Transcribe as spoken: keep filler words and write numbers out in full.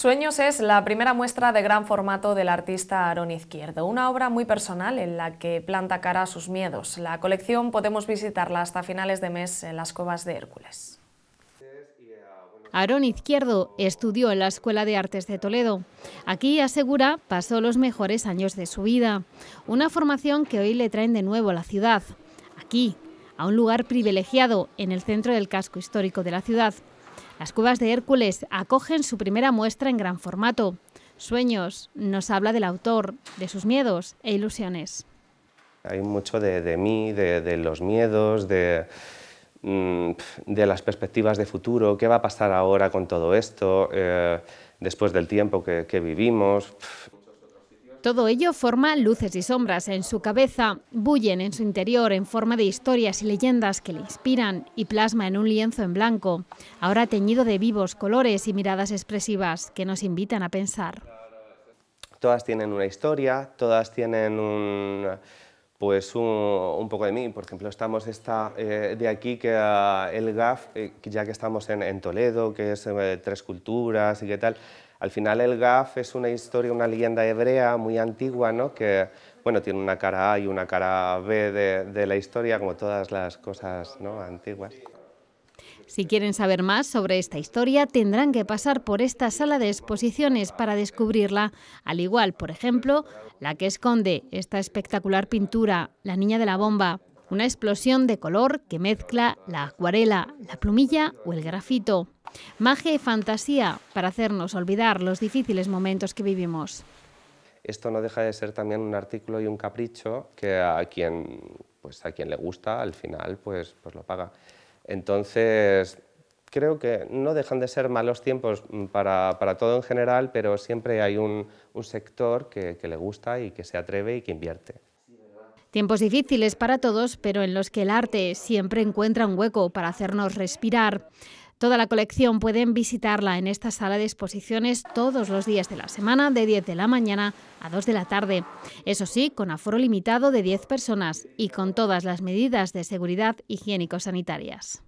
Sueños es la primera muestra de gran formato del artista Aarón Izquierdo, una obra muy personal en la que planta cara a sus miedos. La colección podemos visitarla hasta finales de mes en las Cuevas de Hércules. Aarón Izquierdo estudió en la Escuela de Artes de Toledo. Aquí, asegura, pasó los mejores años de su vida, una formación que hoy le traen de nuevo a la ciudad, aquí, a un lugar privilegiado en el centro del casco histórico de la ciudad. Las Cuevas de Hércules acogen su primera muestra en gran formato. Sueños nos habla del autor, de sus miedos e ilusiones. Hay mucho de, de mí, de, de los miedos, de, de las perspectivas de futuro, qué va a pasar ahora con todo esto, eh, después del tiempo que, que vivimos. Todo ello forma luces y sombras en su cabeza, bullen en su interior en forma de historias y leyendas que le inspiran y plasma en un lienzo en blanco, ahora teñido de vivos colores y miradas expresivas que nos invitan a pensar. Todas tienen una historia, todas tienen un, pues un, un poco de mí. Por ejemplo, estamos esta eh, de aquí, que uh, el G A F, eh, ya que estamos en, en Toledo, que es eh, tres culturas y qué tal. Al final el G A F es una historia, una leyenda hebrea muy antigua, ¿no? Que bueno, tiene una cara A y una cara B de, de la historia, como todas las cosas, ¿no?, antiguas. Si quieren saber más sobre esta historia, tendrán que pasar por esta sala de exposiciones para descubrirla, al igual, por ejemplo, la que esconde esta espectacular pintura, La niña de la bomba. Una explosión de color que mezcla la acuarela, la plumilla o el grafito. Magia y fantasía para hacernos olvidar los difíciles momentos que vivimos. Esto no deja de ser también un artículo y un capricho que a quien, pues a quien le gusta, al final, pues, pues lo paga. Entonces, creo que no dejan de ser malos tiempos para, para todo en general, pero siempre hay un, un sector que, que le gusta y que se atreve y que invierte. Tiempos difíciles para todos, pero en los que el arte siempre encuentra un hueco para hacernos respirar. Toda la colección pueden visitarla en esta sala de exposiciones todos los días de la semana, de diez de la mañana a dos de la tarde. Eso sí, con aforo limitado de diez personas y con todas las medidas de seguridad higiénico-sanitarias.